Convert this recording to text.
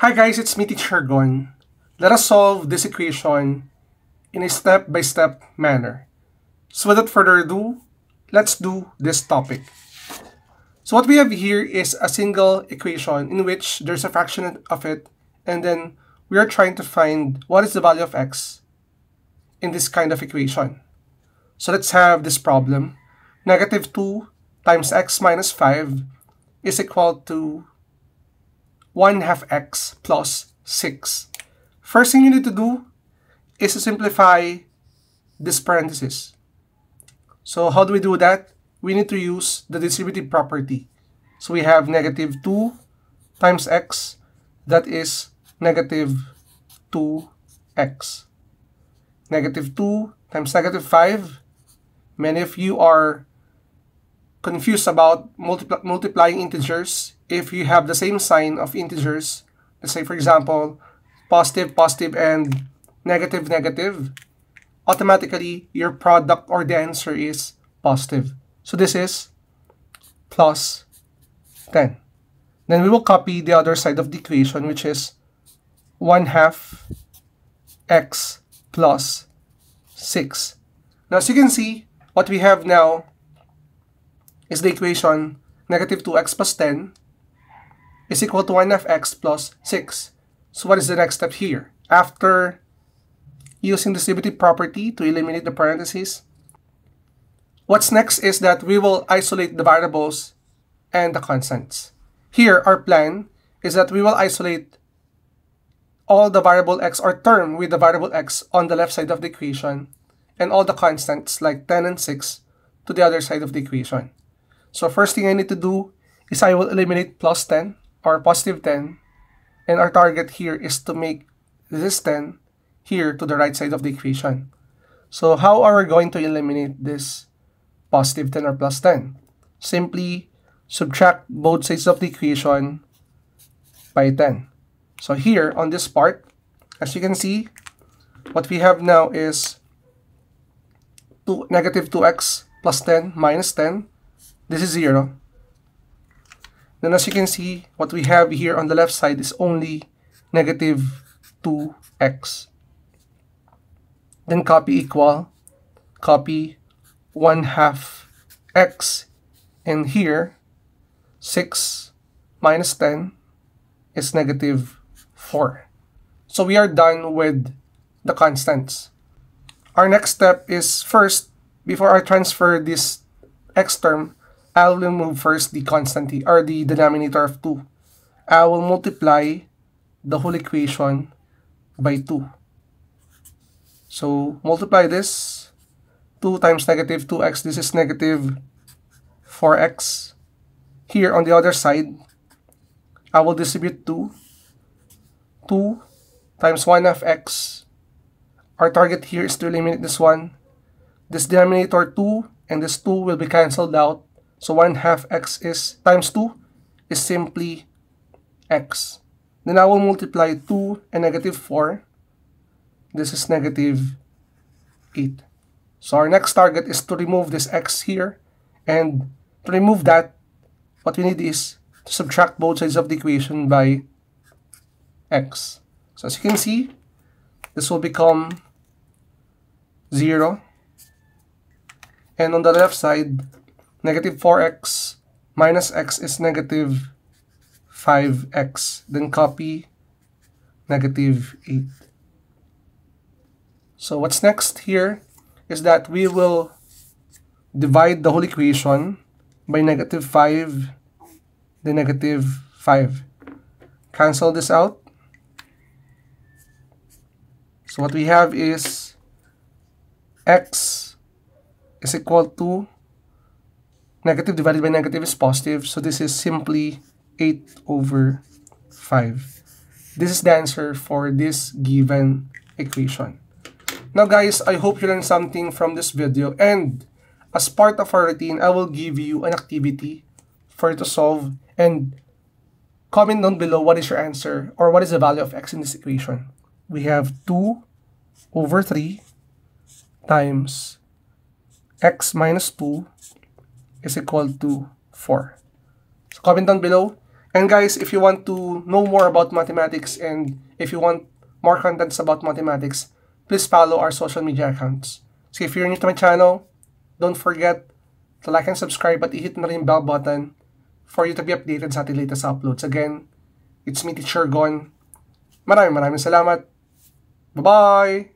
Hi guys, it's me Teacher Gon. Let us solve this equation in a step-by-step manner. So without further ado, let's do this topic. So what we have here is a single equation in which there's a fraction of it, and then we are trying to find what is the value of x in this kind of equation. So let's have this problem. Negative 2 times x minus 5 is equal to 1/2 x plus 6. First thing you need to do is to simplify this parenthesis. So how do we do that? We need to use the distributive property. So we have negative 2 times x, that is negative 2x. Negative 2 times negative 5. Many of you are confused about multiplying integers. If you have the same sign of integers, let's say for example, positive, and negative, automatically your product or the answer is positive. So this is plus 10. Then we will copy the other side of the equation, which is 1/2 x plus 6. Now as you can see, what we have now is the equation negative 2x plus 10 is equal to 1/2 x plus 6. So what is the next step here? After using the distributive property to eliminate the parentheses, what's next is that we will isolate the variables and the constants. Here, our plan is that we will isolate all the variable x or term with the variable x on the left side of the equation and all the constants like 10 and 6 to the other side of the equation. So first thing I need to do is I will eliminate plus 10 or positive 10, and our target here is to make this 10 here to the right side of the equation. So how are we going to eliminate this positive 10 or plus 10? Simply subtract both sides of the equation by 10. So here on this part, as you can see, what we have now is negative 2x plus 10 minus 10. This is 0. Then as you can see, what we have here on the left side is only negative 2x. Then copy 1/2 x. And here, 6 minus 10 is negative 4. So we are done with the constants. Our next step is first, before I transfer this x term, I will remove first the constant or the denominator of 2. I will multiply the whole equation by 2. So multiply this. 2 times negative 2x, this is negative 4x. Here on the other side, I will distribute 2. 2 times 1/2x. Our target here is to eliminate this one. This denominator 2 and this 2 will be cancelled out. So 1/2 x is times 2 is simply x. Then I will multiply 2 and negative 4. This is negative 8. So our next target is to remove this x here. And to remove that, what we need is to subtract both sides of the equation by x. So as you can see, this will become 0. And on the left side, negative 4x minus x is negative 5x. Then copy negative 8. So what's next here is that we will divide the whole equation by negative 5, then negative 5. Cancel this out. So what we have is x is equal to negative divided by negative is positive, so this is simply 8/5. This is the answer for this given equation. Now guys, I hope you learned something from this video, and as part of our routine, I will give you an activity for you to solve, and comment down below what is your answer or what is the value of x in this equation. We have 2/3 times x minus 2 is equal to 4. So comment down below, And guys, if you want to know more about mathematics and if you want more contents about mathematics, please follow our social media accounts. So if you're new to my channel, don't forget to like and subscribe at i-hit na rin yung bell button for you to be updated sa ating latest uploads. Again, it's me, Teacher Gon. Maraming salamat. Bye-bye!